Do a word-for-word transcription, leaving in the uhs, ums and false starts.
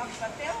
carros até o